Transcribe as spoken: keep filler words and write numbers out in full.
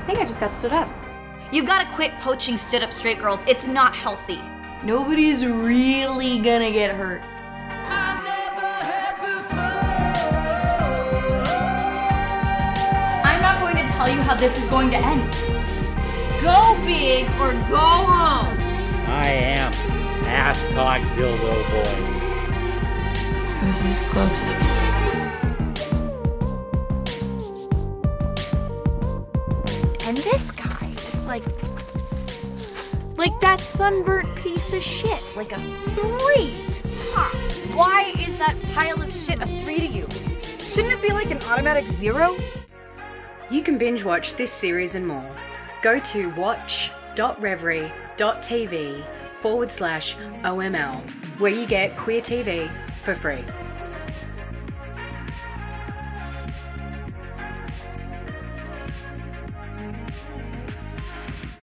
I think I just got stood up. You gotta quit poaching stood up straight girls. It's not healthy. Nobody's really gonna get hurt. I never had before. I'm not going to tell you how this is going to end. Go big or go home. I am Asscock Dildo Boy. I was this close. And this guy is like, like that sunburnt piece of shit, like a three. Huh. Why is that pile of shit a three to you? Shouldn't it be like an automatic zero? You can binge watch this series and more. Go to watch dot revery dot t v forward slash O M L, where you get queer T V for free.